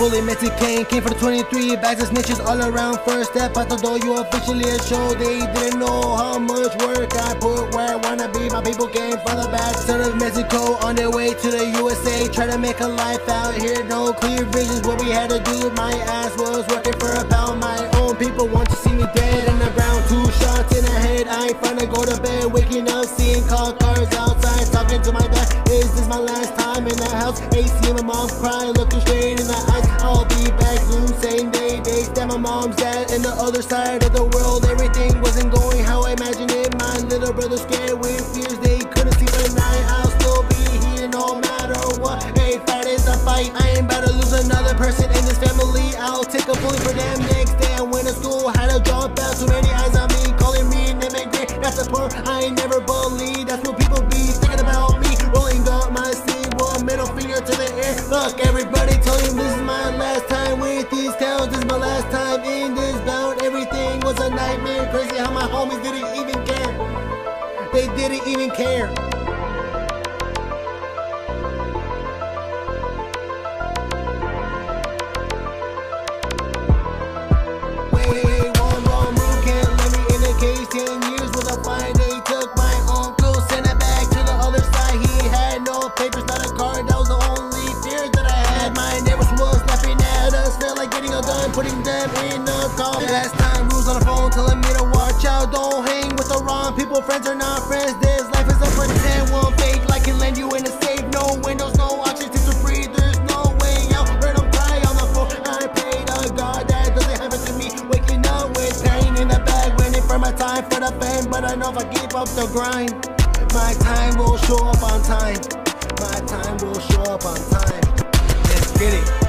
bullet met to Kane. Came for the 23 bags of snitches all around. First step out the door, you officially a show. They didn't know how much work I put where I wanna be. My people came from the back, start of Mexico, on their way to the USA. Try to make a life out here, no clear visions. What we had to do, my ass was working for a pound. My own people want to see me dead in the ground. 2 shots in the head, I ain't finna go to bed. Waking up, seeing call cars outside, talking to my dad. Is this my last time in the house? They see my mom crying, looking straight in the eyes. I'll be back soon, same day. They stabbed my mom's dad in the other side of the world. Everything wasn't going how I imagined it. My little brother scared with fears they couldn't see for the night. I'll still be here no matter what. Hey, fight is a fight. I ain't about to lose another person in this family. I'll take a bullet for them next day. I went to school, had to drop out. Too many eyes on me, calling me an immigrant. That's the part I ain't never believed. That's what people be thinking about me. Rolling up my sleeve, one middle finger to the air. Look, everybody telling you this is my last time with these towns. This is my last time in this bound. Everything was a nightmare. Crazy how my homies didn't even care. They didn't even care. Wait, one wrong move can't let me in the cage. 10 years was a fine day. Took my uncle, sent it back to the other side. He had no papers, not a card. That was the only fear that I had. My neighbors was laughing at us. Felt like getting a gun, putting them in a car. Last time, rules on the phone telling me to watch out. Don't hang with the wrong people. Friends are not friends. This life is a pretend. One fake like can land you in a safe. No windows, no options. It's free. There's no way out. Heard them cry on the phone. I pray to God that doesn't happen to me. Waking up with pain in the bag, waiting for my time for the fame. But I know if I keep up the grind, my time will show up on time. My time will show up on time. Let's get it.